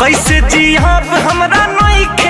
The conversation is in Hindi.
कैसे जी आप हमरा नहीं।